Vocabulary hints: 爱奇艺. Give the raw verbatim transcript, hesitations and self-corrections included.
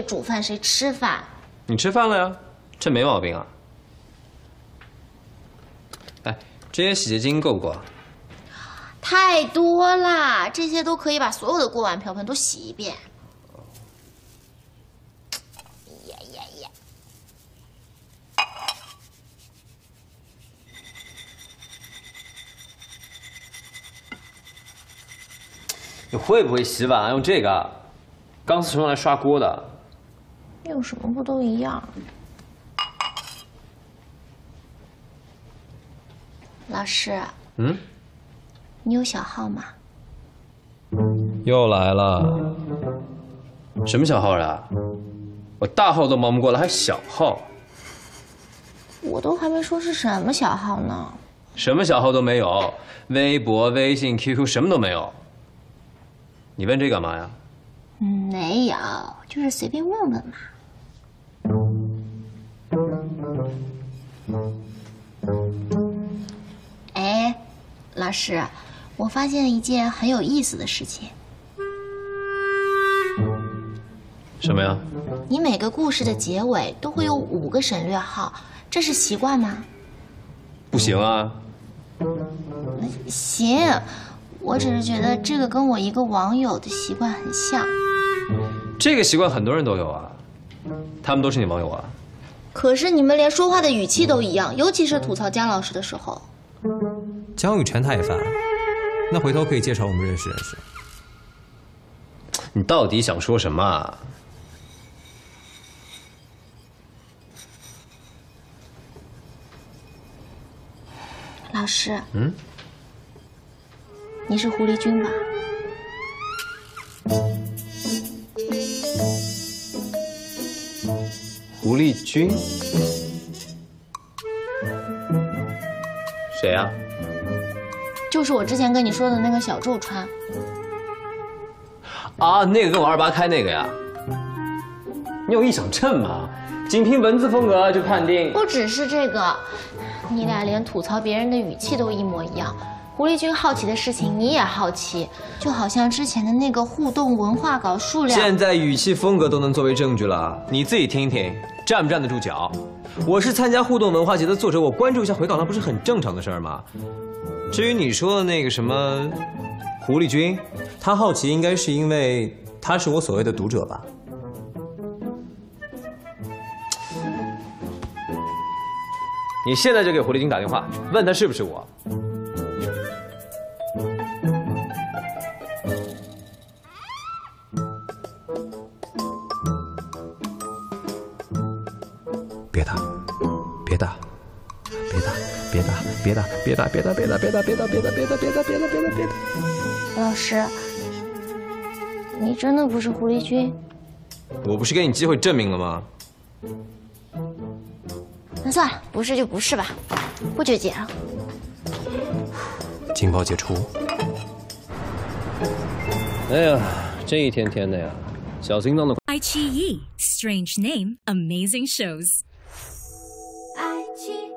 谁煮饭谁吃饭。你吃饭了呀？这没毛病啊。哎，这些洗洁精够不够啊？太多了，这些都可以把所有的锅碗瓢盆都洗一遍。呀呀呀！你会不会洗碗啊？用这个钢丝球用来刷锅的。 用什么不都一样？老师，嗯，你有小号吗？又来了，什么小号啊？我大号都忙不过来，还小号？我都还没说是什么小号呢。什么小号都没有，微博、微信、Q Q 什么都没有。你问这干嘛呀？嗯，没有，就是随便问问嘛。 哎，老师，我发现了一件很有意思的事情。什么呀？你每个故事的结尾都会有五个省略号，这是习惯吗？不行啊。行，我只是觉得这个跟我一个网友的习惯很像。这个习惯很多人都有啊，他们都是你网友啊。 可是你们连说话的语气都一样，尤其是吐槽姜老师的时候。姜宇辰他也烦，那回头可以介绍我们认识认识。你到底想说什么啊？老师，嗯，你是狐狸君吧？ 狐狸君，谁呀？就是我之前跟你说的那个小周川。啊，那个跟我二八开那个呀？你有臆想症吗？仅凭文字风格就判定？不只是这个，你俩连吐槽别人的语气都一模一样。狐狸君好奇的事情你也好奇，就好像之前的那个互动文化稿数量。现在语气风格都能作为证据了，你自己听听。 站不站得住脚？我是参加互动文化节的作者，我关注一下回稿那不是很正常的事儿吗？至于你说的那个什么狐狸君，他好奇应该是因为他是我所谓的读者吧？你现在就给狐狸君打电话，问他是不是我。 别打！别打！别打！别打！别打！别打！别打！别打！别打！别打！别打！别打！老师，你真的不是狐狸君？我不是给你机会证明了吗？那算了，不是就不是吧，不纠结了。警报解除。哎呀，这一天天的呀，小心脏的。爱奇艺 ，Strange Name，Amazing Shows。爱奇艺。